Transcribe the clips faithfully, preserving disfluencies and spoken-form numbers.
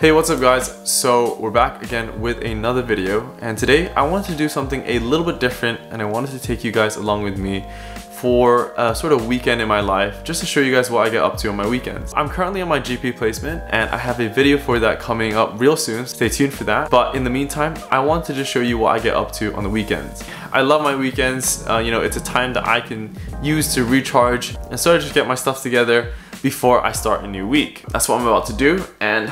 Hey, what's up guys? So we're back again with another video, and today I wanted to do something a little bit different, and I wanted to take you guys along with me for a sort of weekend in my life, just to show you guys what I get up to on my weekends. I'm currently on my G P placement and I have a video for that coming up real soon. Stay tuned for that. But in the meantime, I want to just show you what I get up to on the weekends. I love my weekends. Uh, you know, it's a time that I can use to recharge and sort of just get my stuff together before I start a new week. That's what I'm about to do, and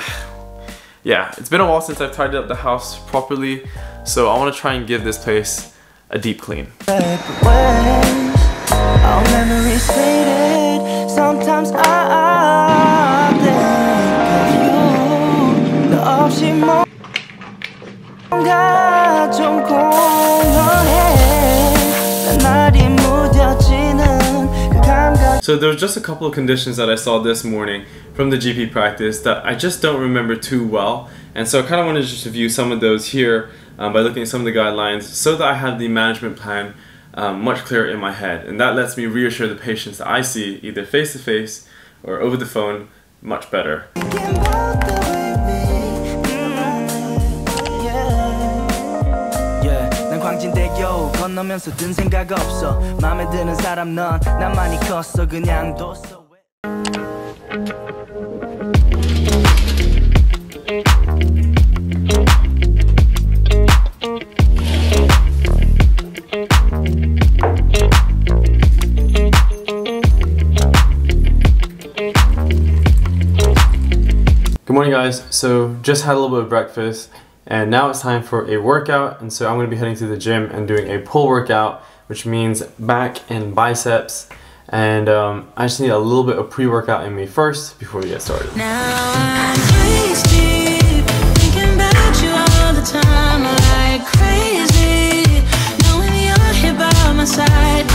yeah, it's been a while since I've tidied up the house properly, so I want to try and give this place a deep clean. All memories faded. Sometimes I think of you. 너 없이 뭔가 좀 공허해. 날이 무뎌지는 그 감각. So there was just a couple of conditions that I saw this morning from the G P practice that I just don't remember too well, and so I kind of wanted to just review some of those here um, by looking at some of the guidelines, so that I have the management plan Um, much clearer in my head, and that lets me reassure the patients that I see either face to face or over the phone much better. Good morning guys, so just had a little bit of breakfast and now it's time for a workout, and so I'm going to be heading to the gym and doing a pull workout, which means back and biceps, and um, I just need a little bit of pre-workout in me first before we get started. Now I'm crazy, thinking about you all the time, like crazy, knowing you're here by my side.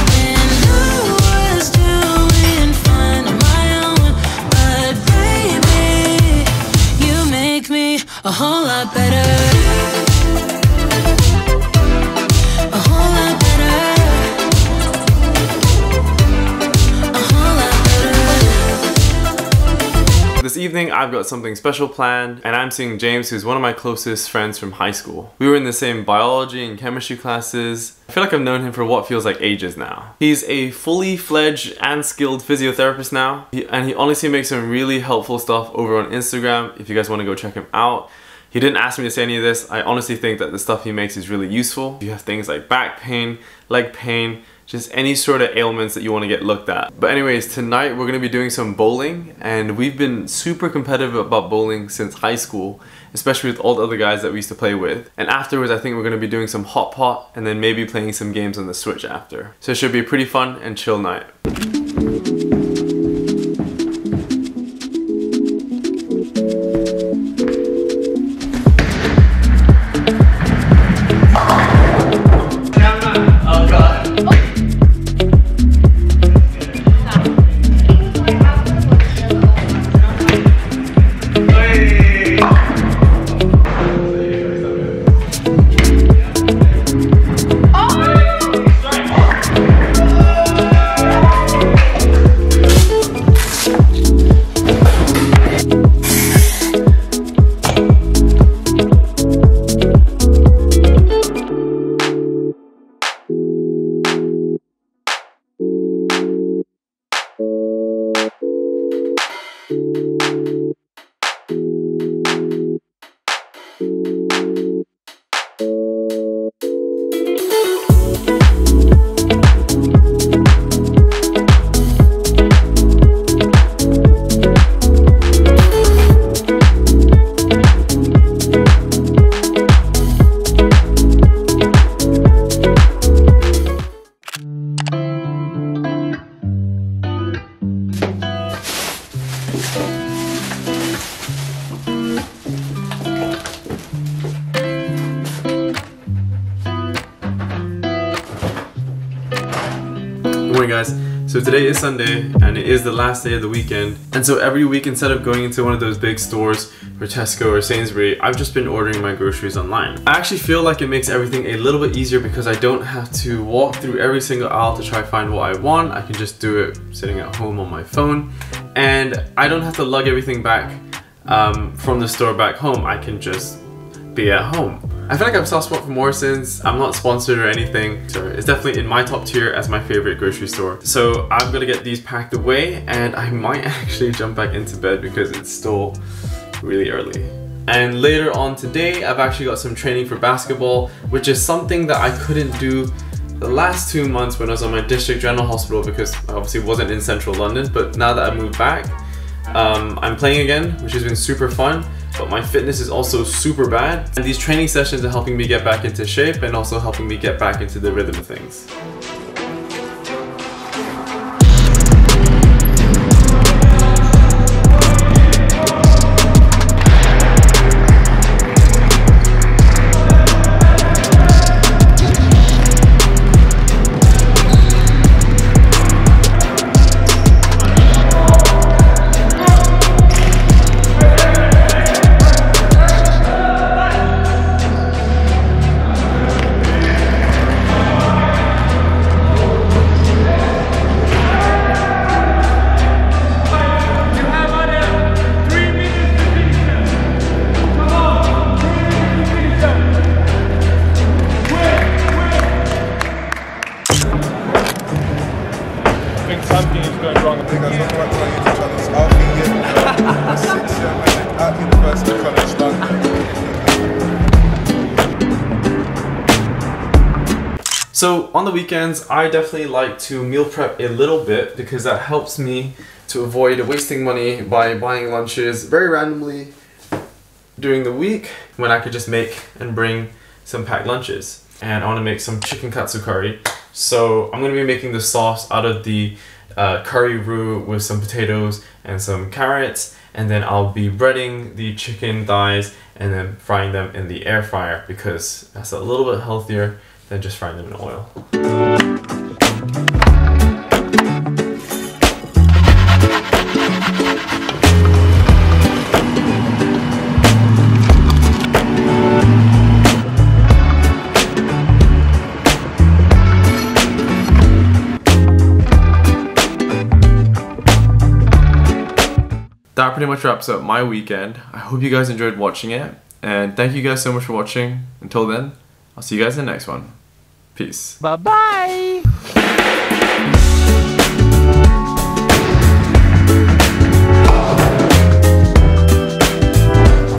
A whole lot better, a whole lot better, a whole lot better. This evening I've got something special planned, and I'm seeing James, who's one of my closest friends from high school. We were in the same biology and chemistry classes. I feel like I've known him for what feels like ages now. He's a fully fledged and skilled physiotherapist now, and he honestly makes some really helpful stuff over on Instagram if you guys want to go check him out. He didn't ask me to say any of this. I honestly think that the stuff he makes is really useful. You have things like back pain, leg pain, just any sort of ailments that you want to get looked at. But anyways, tonight we're going to be doing some bowling, and we've been super competitive about bowling since high school, especially with all the other guys that we used to play with. And afterwards, I think we're going to be doing some hot pot and then maybe playing some games on the Switch after. So it should be a pretty fun and chill night. Guys, So today is Sunday and it is the last day of the weekend. And so every week, instead of going into one of those big stores or Tesco or Sainsbury, I've just been ordering my groceries online. I actually feel like it makes everything a little bit easier because I don't have to walk through every single aisle to try to find what I want. I can just do it sitting at home on my phone, and I don't have to lug everything back um, from the store back home. I can just be at home. I feel like I'm soft spot for Morrisons. I'm not sponsored or anything, so it's definitely in my top tier as my favorite grocery store. So I'm gonna get these packed away, and I might actually jump back into bed because it's still really early. And later on today, I've actually got some training for basketball, which is something that I couldn't do the last two months when I was on my district general hospital because I obviously wasn't in central London. But now that I moved back, um, I'm playing again, which has been super fun. But my fitness is also super bad, and these training sessions are helping me get back into shape and also helping me get back into the rhythm of things. Something is going wrong. I think I talk about playing each other's outfit here. I'm like at University College London. So on the weekends, I definitely like to meal prep a little bit because that helps me to avoid wasting money by buying lunches very randomly during the week when I could just make and bring some packed lunches. And I want to make some chicken katsu curry. So I'm going to be making the sauce out of the Uh, curry roux with some potatoes and some carrots, and then I'll be breading the chicken thighs and then frying them in the air fryer because that's a little bit healthier than just frying them in oil. That pretty much wraps up my weekend. I hope you guys enjoyed watching it, and thank you guys so much for watching. Until then, I'll see you guys in the next one. Peace. Bye bye.